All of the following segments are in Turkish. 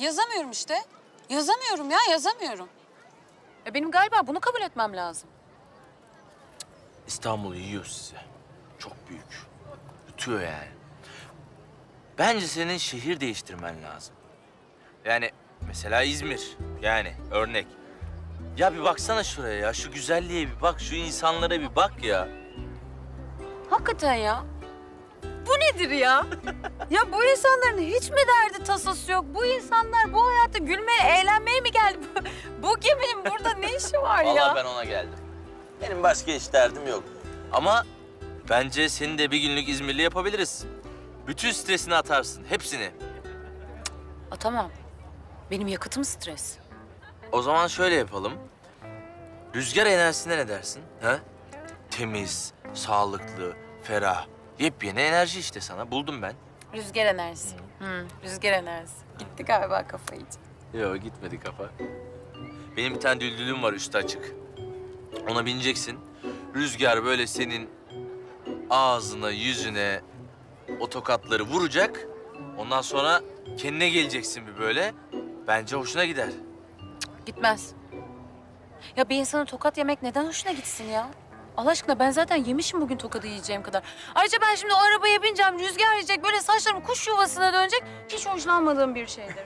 Yazamıyorum işte. Yazamıyorum ya, yazamıyorum. Benim galiba bunu kabul etmem lazım. İstanbul yiyor sizi. Çok büyük. Yutuyor yani. Bence senin şehir değiştirmen lazım. Yani mesela İzmir. Yani örnek. Ya bir baksana şuraya ya. Şu güzelliğe bir bak. Şu insanlara bir bak ya. Hakikaten ya. Bu nedir ya? Ya bu insanların hiç mi derdi tasası yok? Bu insanlar bu hayatta gülmeye, eğlenmeye mi geldi? Bu geminin burada ne işi var ya? Vallahi ben ona geldim. Benim başka hiç derdim yok. Ama bence seni de bir günlük İzmirli yapabiliriz. Bütün stresini atarsın, hepsini. Atamam. Benim yakıtım stres. O zaman şöyle yapalım. Rüzgar enerjisine ne dersin? Ha? Temiz, sağlıklı, ferah. Yepyeni enerji işte sana. Buldum ben. Rüzgar enerjisi. Rüzgar enerjisi. Gitti galiba kafa iyice. Yok, gitmedi kafa. Benim bir tane düldülüm var üstü açık. Ona bineceksin. Rüzgar böyle senin ağzına, yüzüne o tokatları vuracak. Ondan sonra kendine geleceksin bir böyle. Bence hoşuna gider. Cık, gitmez. Ya bir insanın tokat yemek neden hoşuna gitsin ya? Allah aşkına ben zaten yemişim bugün tokadı yiyeceğim kadar. Ayrıca ben şimdi o arabaya bineceğim, rüzgar yiyecek, böyle saçlarım kuş yuvasına dönecek. Hiç hoşlanmadığım bir şeydir.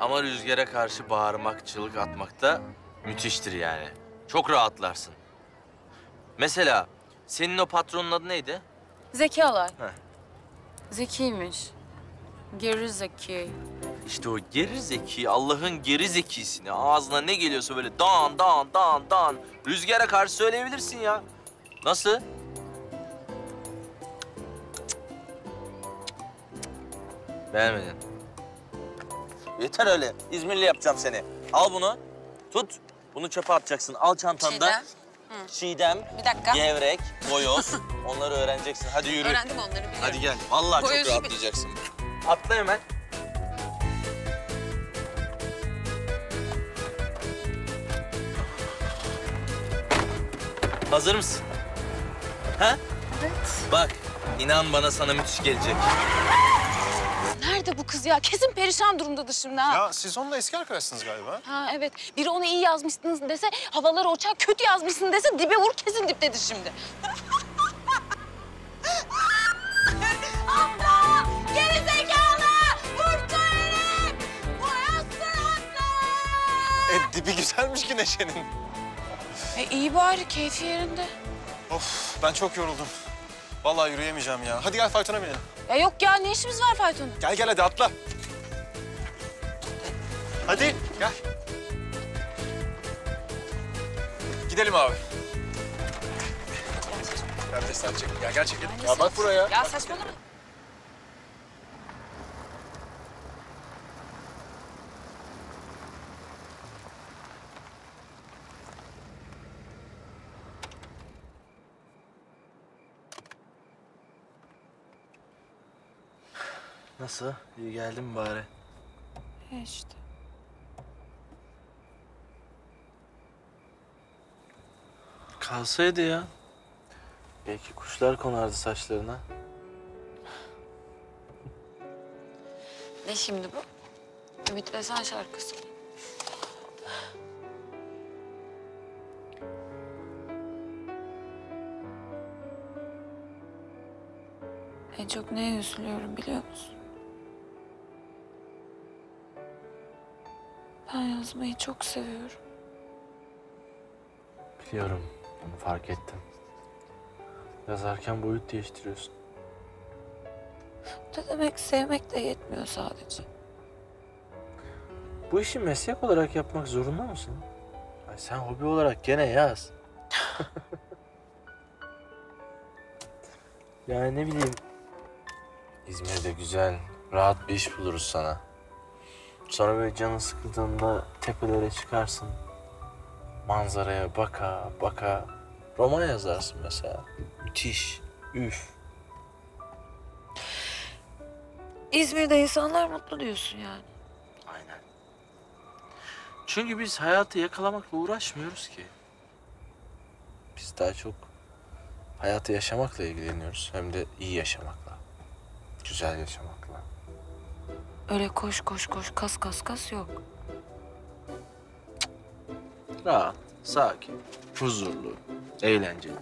Ama rüzgara karşı bağırmak, çığlık atmak da müthiştir yani. Çok rahatlarsın. Mesela senin o patronun adı neydi? Zeki Alay. Heh. Zekiymiş. Geri zeki. İşte o geri zeki, Allah'ın geri zekisini. Ağzına ne geliyorsa böyle dağın. Rüzgara karşı söyleyebilirsin ya. Nasıl? Beğenmedin. Yeter öyle. İzmirli yapacağım seni. Al bunu, tut. Bunu çöpe atacaksın. Al çantanda. Çiğdem. Çiğdem, Yevrek, boyoz. Onları öğreneceksin. Hadi yürü. Öğrendim onları, biliyorum. Hadi gel. Vallahi boyozu çok rahatlayacaksın. Atla hemen. Hazır mısın? Ha? Evet. Bak, inan bana sana müthiş gelecek. Nerede bu kız ya? Kesin perişan durumdadır şimdi ha. Ya siz onunla eski arkadaşsınız galiba. Ha evet. Biri ona iyi yazmışsınız dese, havaları uçar, kötü yazmışsın dese dibe vur, kesin diptedir şimdi. Dibi güzelmiş ki Neşe'nin. İyi bari, keyfi yerinde. Of, ben çok yoruldum. Vallahi yürüyemeyeceğim ya. Hadi gel faytona binelim. Ya yok ya, ne işimiz var faytona? Gel hadi atla. Hadi gel. Gidelim abi. Gel çekelim. Ya bak buraya. Ya saçmalama. Nasıl? İyi geldin mi bari? He işte. Kalsaydı ya. Belki kuşlar konardı saçlarına. Ne şimdi bu? Ümit Esen şarkısı. En çok neye üzülüyorum biliyor musun? Ben yazmayı çok seviyorum. Biliyorum, onu fark ettim. Yazarken boyut değiştiriyorsun. Ne demek, sevmek de yetmiyor sadece. Bu işi meslek olarak yapmak zorunda mısın? Ay sen hobi olarak gene yaz. Yani ne bileyim, İzmir'de güzel, rahat bir iş buluruz sana. Sonra böyle canın sıkıldığında tepelere çıkarsın. Manzaraya baka roman yazarsın mesela. Müthiş. Üf. İzmir'de insanlar mutlu diyorsun yani. Aynen. Çünkü biz hayatı yakalamakla uğraşmıyoruz ki. Biz daha çok hayatı yaşamakla ilgileniyoruz. Hem de iyi yaşamakla. Güzel yaşamakla. Öyle koş koş koş, kas kas kas yok. Rahat, sakin, huzurlu, eğlenceli.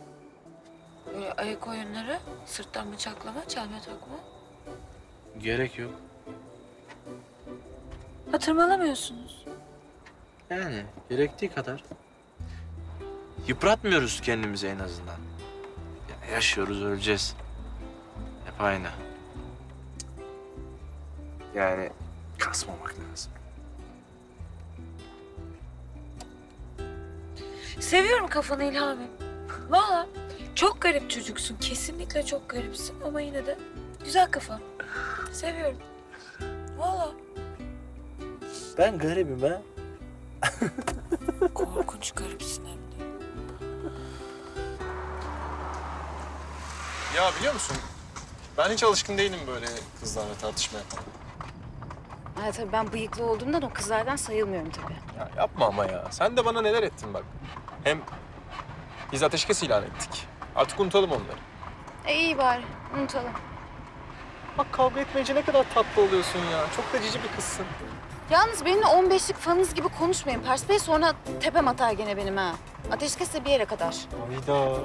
Böyle ayak oyunları, sırttan bıçaklama, çelme takma. Gerek yok. Hatırlamıyorsunuz. Yani gerektiği kadar. Yıpratmıyoruz kendimizi en azından. Yani yaşıyoruz, öleceğiz. Hep aynı. Yani kasmamak lazım. Seviyorum kafanı İlhami. Vallahi çok garip çocuksun. Kesinlikle çok garipsin ama yine de güzel kafa. Seviyorum. Vallahi. Ben garibim ha. Korkunç garipsin hem de. Ya biliyor musun? Ben hiç alışkın değilim böyle kızlarla tartışma yapmaya. Ha tabii ben bıyıklı olduğumdan o kızlardan sayılmıyorum tabii. Ya yapma ama ya. Sen de bana neler ettin bak. Hem biz ateşkes ilan ettik. Artık unutalım onları. İyi bari. Unutalım. Bak kavga etmeyince ne kadar tatlı oluyorsun ya. Çok da cici bir kızsın. Yalnız benimle 15'lik fanınız gibi konuşmayın. Perspeğe sonra tepem atar gene benim ha. Ateşkes de bir yere kadar. Hayda.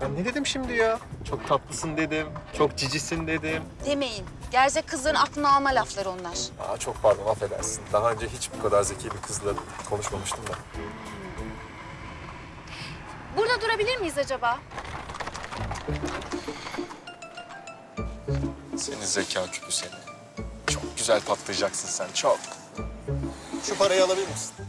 Ben ne dedim şimdi ya? Çok tatlısın dedim, çok cicisin dedim. Demeyin. Gerçek kızların aklına alma lafları onlar. Aa, çok pardon, affedersin. Daha önce hiç bu kadar zeki bir kızla konuşmamıştım da. Burada durabilir miyiz acaba? Senin zeka küpü seni. Çok güzel patlayacaksın sen, çok. Şu parayı alabilir misin?